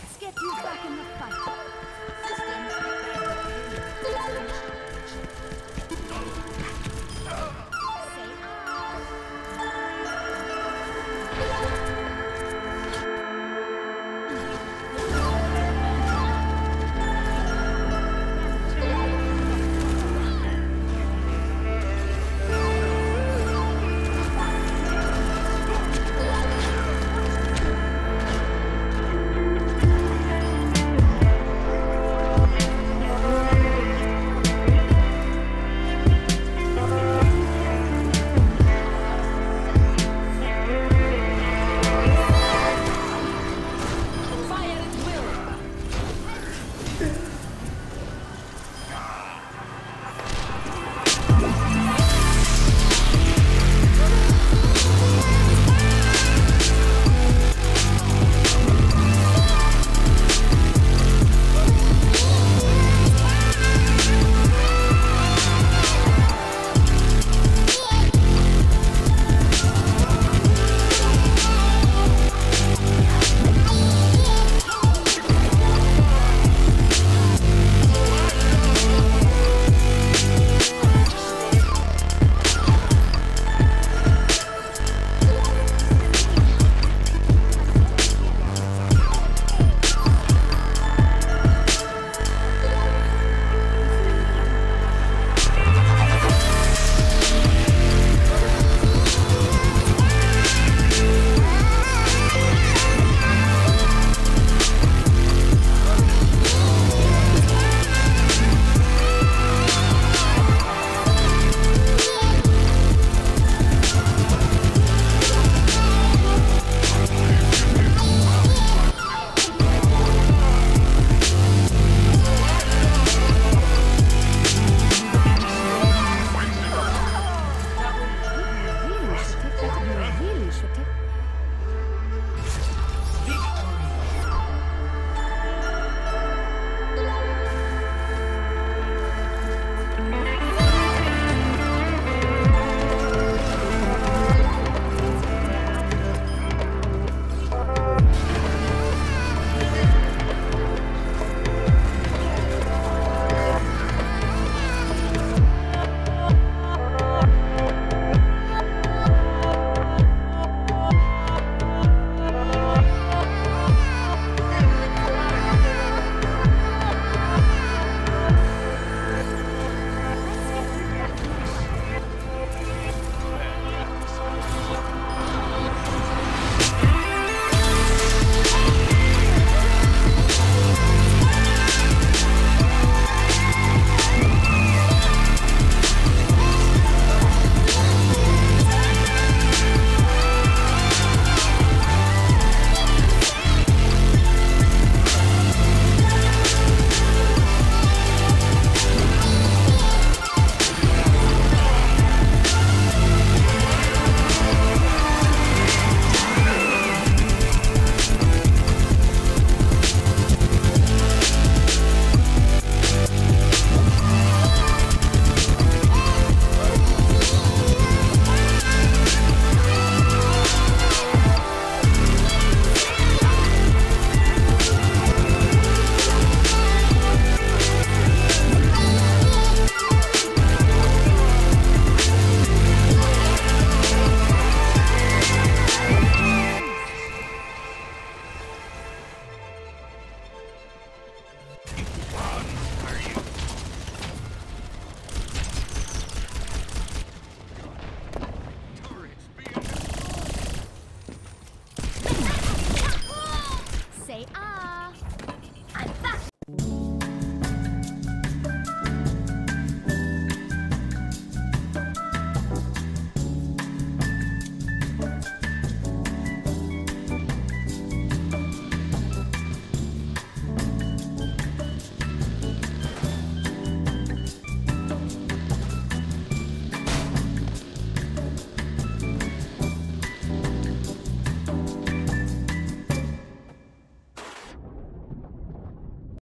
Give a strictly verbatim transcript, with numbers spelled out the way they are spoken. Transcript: Let's get you back in the fight.